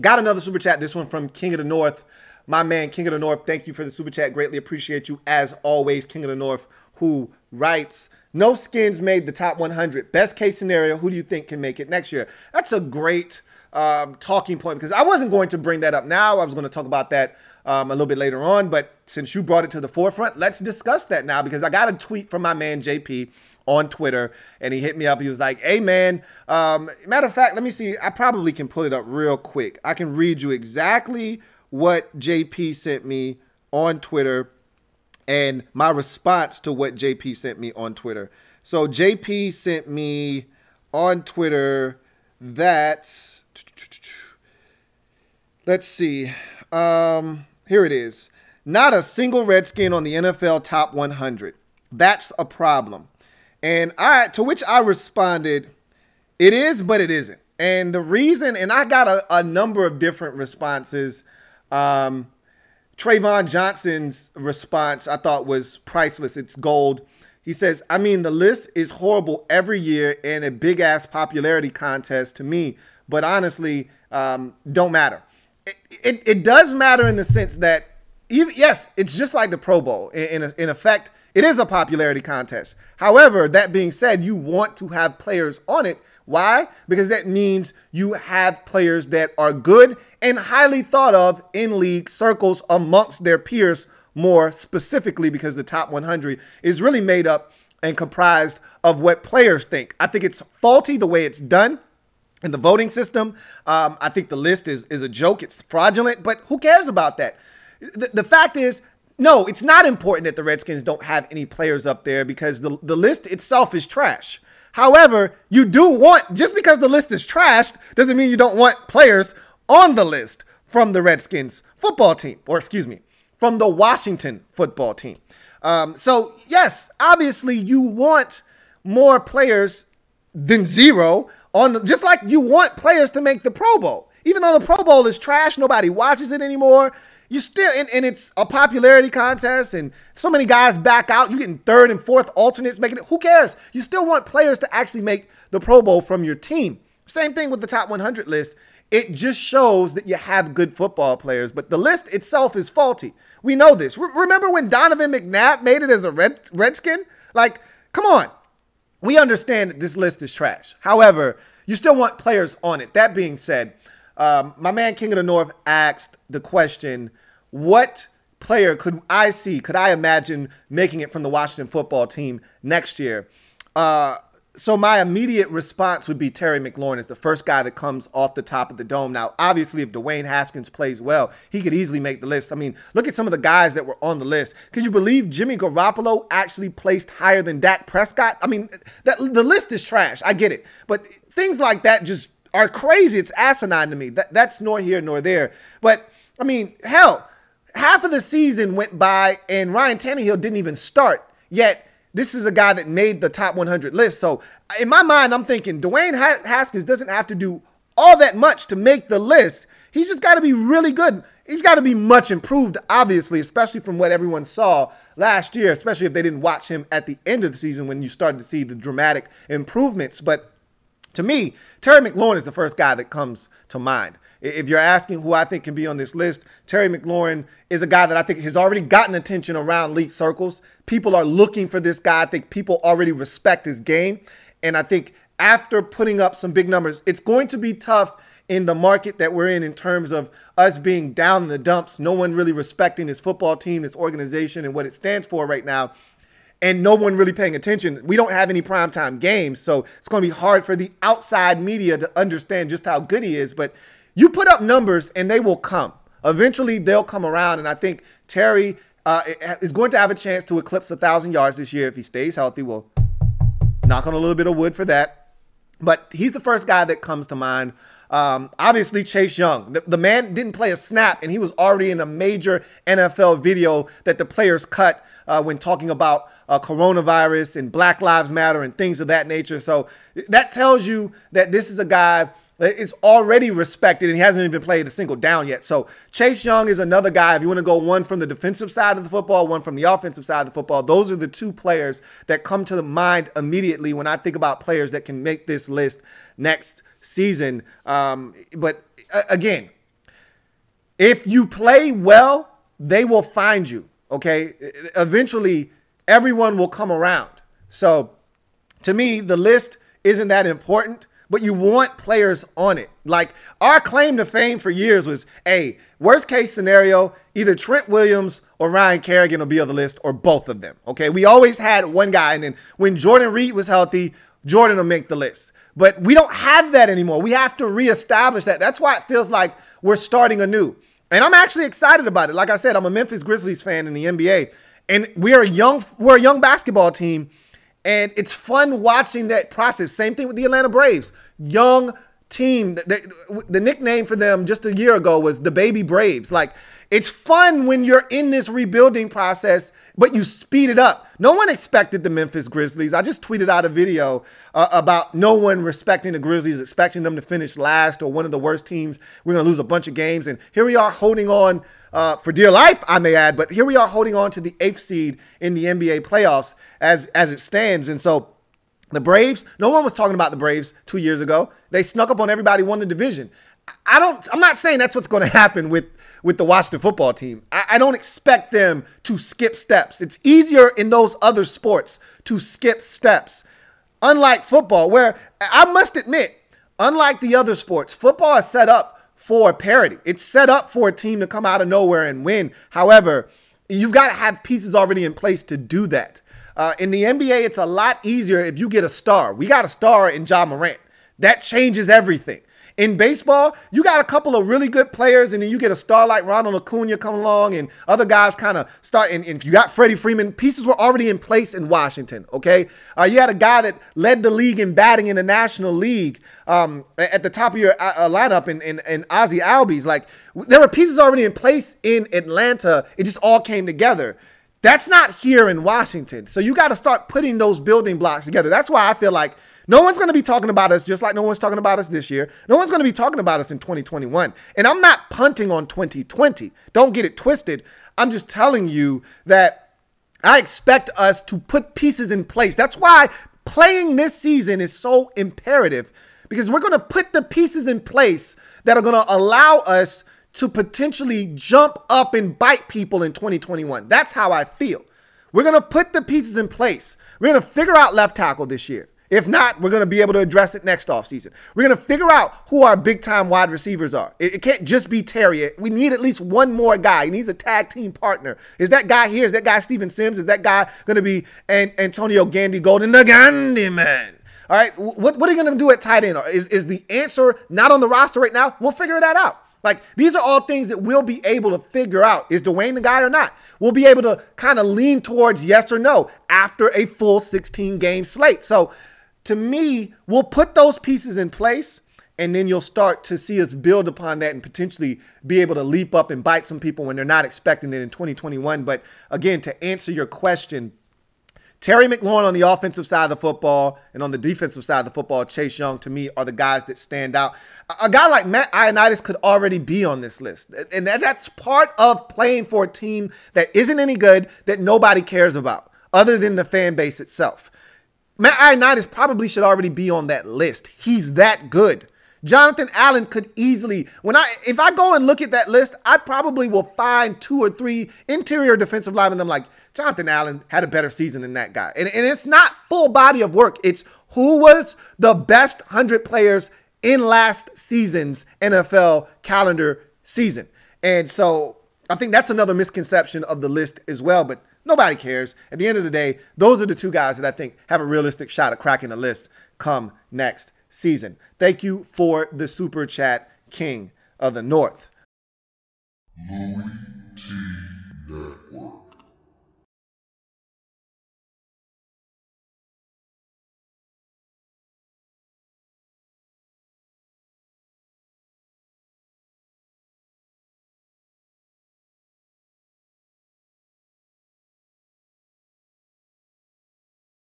Got another super chat, this one from King of the North. My man, King of the North, thank you for the super chat. Greatly appreciate you, as always, King of the North, who writes, no skins made the top 100. Best case scenario, who do you think can make it next year? That's a great talking point, because I wasn't going to bring that up now. I was going to talk about that a little bit later on, but since you brought it to the forefront, let's discuss that now, because I got a tweet from my man, JP, on Twitter, and he hit me up. He was like, hey, man, matter of fact, let me see. I probably can pull it up real quick. I can read you exactly what JP sent me on Twitter and my response to what JP sent me on Twitter. So JP sent me on Twitter that, let's see, here it is. Not a single Redskin on the NFL top 100. That's a problem. And to which I responded, it is, but it isn't. And the reason, and I got a number of different responses. Trayvon Johnson's response I thought was priceless. It's gold. He says, I mean, the list is horrible every year and a big ass popularity contest to me, but honestly, don't matter. It does matter in the sense that, even, yes, it's just like the Pro Bowl. In effect, it is a popularity contest. However, that being said, you want to have players on it. Why? Because that means you have players that are good and highly thought of in league circles amongst their peers, more specifically because the top 100 is really made up and comprised of what players think. I think it's faulty the way it's done in the voting system. I think the list is a joke. It's fraudulent, but who cares about that? The fact is, no, it's not important that the Redskins don't have any players up there because the list itself is trash. However, you do want, just because the list is trashed, doesn't mean you don't want players on the list from the Redskins football team, or excuse me, from the Washington football team. So yes, obviously you want more players than zero on the, just like you want players to make the Pro Bowl. Even though the Pro Bowl is trash, nobody watches it anymore. You still, and it's a popularity contest, and so many guys back out. You're getting third and fourth alternates making it. Who cares? You still want players to actually make the Pro Bowl from your team. Same thing with the top 100 list. It just shows that you have good football players, but the list itself is faulty. We know this. Remember when Donovan McNabb made it as a Redskin? Like, come on. We understand that this list is trash. However, you still want players on it. That being said, my man King of the North asked the question, what player could I see, could I imagine making it from the Washington football team next year? So my immediate response would be Terry McLaurin is the first guy that comes off the top of the dome. Now, obviously, if Dwayne Haskins plays well, he could easily make the list. I mean, look at some of the guys that were on the list. Could you believe Jimmy Garoppolo actually placed higher than Dak Prescott? I mean, the list is trash. I get it. But things like that just are crazy. It's asinine to me. That's nor here nor there. But, I mean, hell, half of the season went by and Ryan Tannehill didn't even start. Yet, this is a guy that made the top 100 list. So, in my mind, I'm thinking Dwayne Haskins doesn't have to do all that much to make the list. He's just got to be really good. He's got to be much improved, obviously, especially from what everyone saw last year, especially if they didn't watch him at the end of the season when you started to see the dramatic improvements. But to me, Terry McLaurin is the first guy that comes to mind. If you're asking who I think can be on this list, Terry McLaurin is a guy that I think has already gotten attention around league circles. People are looking for this guy. I think people already respect his game. And I think after putting up some big numbers, it's going to be tough in the market that we're in terms of us being down in the dumps, no one really respecting his football team, his organization, and what it stands for right now. And no one really paying attention. We don't have any primetime games, so it's going to be hard for the outside media to understand just how good he is. But you put up numbers, and they will come. Eventually, they'll come around, and I think Terry is going to have a chance to eclipse 1,000 yards this year if he stays healthy. We'll knock on a little bit of wood for that. But he's the first guy that comes to mind. Obviously, Chase Young, the man didn't play a snap, and he was already in a major NFL video that the players cut when talking about coronavirus and Black Lives Matter and things of that nature. So that tells you that this is a guy that is already respected and he hasn't even played a single down yet. So Chase Young is another guy. If you want to go one from the defensive side of the football, one from the offensive side of the football, those are the two players that come to the mind immediately when I think about players that can make this list next season. But again, If you play well, they will find you, okay? Eventually, everyone will come around. So, to me, the list isn't that important, but you want players on it. Like, our claim to fame for years was, hey, worst case scenario, either Trent Williams or Ryan Kerrigan will be on the list, or both of them, okay? We always had one guy, and then when Jordan Reed was healthy, Jordan will make the list. But we don't have that anymore. We have to reestablish that. That's why it feels like we're starting anew. And I'm actually excited about it. Like I said, I'm a Memphis Grizzlies fan in the NBA, and we're a young basketball team, and it's fun watching that process. Same thing with the Atlanta Braves, young team. The nickname for them just a year ago was the Baby Braves. Like, it's fun when you're in this rebuilding process, but you speed it up. No one expected the Memphis Grizzlies. I just tweeted out a video about no one respecting the Grizzlies, expecting them to finish last or one of the worst teams. We're going to lose a bunch of games. And here we are holding on for dear life, I may add, but here we are holding on to the 8th seed in the NBA playoffs as it stands. And so the Braves, no one was talking about the Braves 2 years ago. They snuck up on everybody, won the division. I'm not saying that's what's going to happen with the Washington football team. I don't expect them to skip steps. It's easier in those other sports to skip steps. Unlike football, where I must admit, unlike the other sports, football is set up for parity. It's set up for a team to come out of nowhere and win. However, you've got to have pieces already in place to do that. In the NBA, it's a lot easier if you get a star. We got a star in Ja Morant. That changes everything. In baseball, you got a couple of really good players, and then you get a star like Ronald Acuna come along, and other guys kind of start. And you got Freddie Freeman. Pieces were already in place in Washington, okay? You had a guy that led the league in batting in the National League at the top of your lineup in Ozzie Albies. Like, there were pieces already in place in Atlanta. It just all came together. That's not here in Washington. So you got to start putting those building blocks together. That's why I feel like no one's going to be talking about us, just like no one's talking about us this year. No one's going to be talking about us in 2021. And I'm not punting on 2020. Don't get it twisted. I'm just telling you that I expect us to put pieces in place. That's why playing this season is so imperative, because we're going to put the pieces in place that are going to allow us to potentially jump up and bite people in 2021. That's how I feel. We're going to put the pieces in place. We're going to figure out left tackle this year. If not, we're going to be able to address it next offseason. We're going to figure out who our big-time wide receivers are. It can't just be Terry. We need at least one more guy. He needs a tag team partner. Is that guy here? Is that guy Steven Sims? Is that guy going to be Antonio Gandy-Golden, the Gandhi man? All right, what are you going to do at tight end? Is the answer not on the roster right now? We'll figure that out. Like, these are all things that we'll be able to figure out. Is Dwayne the guy or not? We'll be able to kind of lean towards yes or no after a full 16-game slate. So, to me, we'll put those pieces in place, and then you'll start to see us build upon that and potentially be able to leap up and bite some people when they're not expecting it in 2021. But again, to answer your question, Terry McLaurin on the offensive side of the football and on the defensive side of the football, Chase Young, to me, are the guys that stand out. A guy like Matt Ioannidis could already be on this list. And that's part of playing for a team that isn't any good, that nobody cares about other than the fan base itself. Matt Ioannidis probably should already be on that list. He's that good. Jonathan Allen could easily, if I go and look at that list, I probably will find two or three interior defensive linemen. I'm like, Jonathan Allen had a better season than that guy. And it's not full body of work. It's who was the best 100 players in last season's NFL calendar season. And so I think that's another misconception of the list as well. But nobody cares. At the end of the day, those are the two guys that I think have a realistic shot at cracking the list come next season. Thank you for the super chat, King of the North.